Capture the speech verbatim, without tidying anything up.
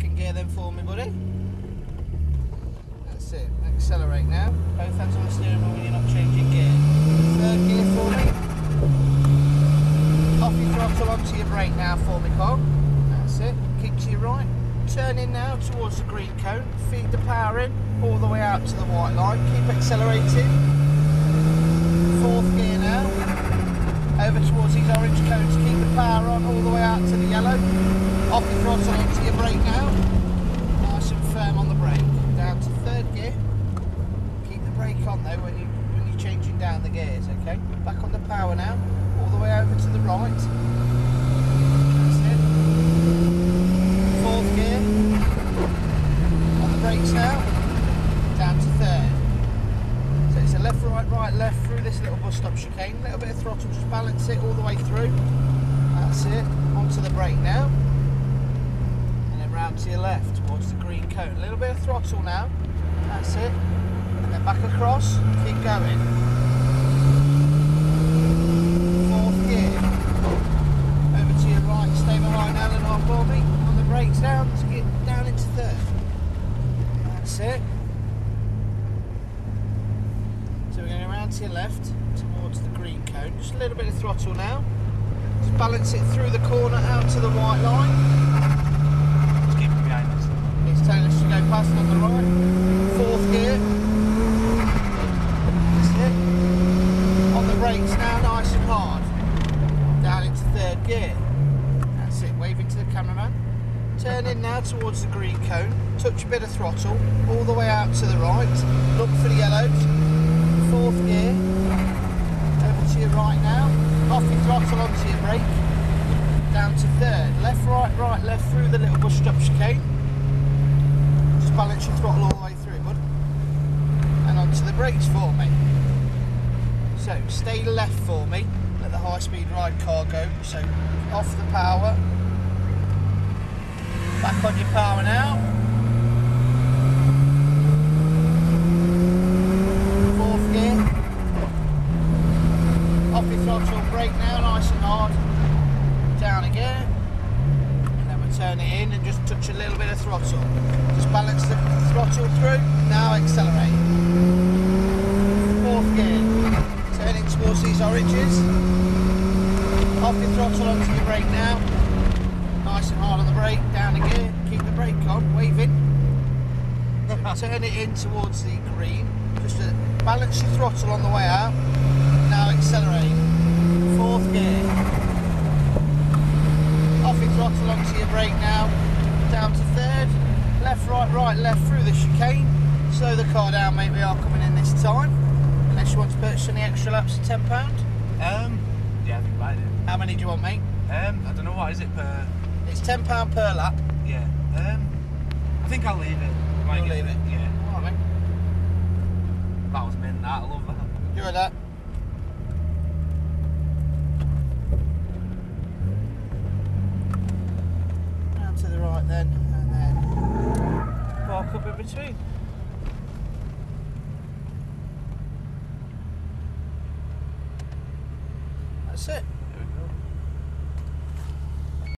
second gear then for me, buddy. That's it. Accelerate now. Both hands on the steering wheel when you're not changing gear. Third gear for me. Off your throttle, onto your brake now for me, Cole. That's it. Keep to your right. Turn in now towards the green cone. Feed the power in all the way out to the white line. Keep accelerating. Fourth gear now. Over towards these orange cones. Keep the power on all the way out to the yellow. Off your throttle, onto your brake now. Nice and firm on the brake. Down to third gear. Keep the brake on though when you when you're changing down the gears. Okay. Back on the power now. All the way over to the right. Now, down to third. So it's a left, right, right, left through this little bus stop chicane. A little bit of throttle, just balance it all the way through. That's it. Onto the brake now. And then round to your left towards the green cone. A little bit of throttle now. That's it. And then back across. Keep going. Fourth gear. Over to your right. Stay behind Alan on Bobby. On the brakes now to get down into third. That's it. So we're going around to your left towards the green cone. Just a little bit of throttle now. Just balance it through the corner out to the white line. It's keeping behind us. It's telling us to go past on the right. Fourth gear. That's it. On the brakes now, nice and hard. Down into third gear. That's it. Waving to the cameraman. Turn in now towards the green cone, touch a bit of throttle, all the way out to the right, look for the yellows, fourth gear, over to your right now, off your throttle onto your brake, down to third, left, right, right, left through the little bus stop chicane, just balance your throttle all the way through, bud, and onto the brakes for me. So stay left for me, let the high speed ride car go, so off the power. Back on your power now. Fourth gear. Off your throttle, brake now, nice and hard. Down again. And then we'll turn it in and just touch a little bit of throttle. Just balance the throttle through. Now accelerate. Fourth gear. Turning towards these oranges. Off your throttle, onto your brake now. Nice and hard on the brake, down again, keep the brake on, waving. Turn it in towards the green, just to balance your throttle on the way out. Now accelerate. Fourth gear. Off your throttle onto your brake now. Down to third. Left, right, right, left through the chicane. Slow the car down, mate. We are coming in this time. Unless you want to purchase any extra laps at ten pounds. Um, yeah, I think I do. How many do you want, mate? Um, I don't know, what is it per... It's ten pounds per lap. Yeah. Um, I think I'll leave it. I'll leave it? it? Yeah. Alright, mate. That was mint, that. I love that. You heard that? Down to the right then, and then park up in between. That's it.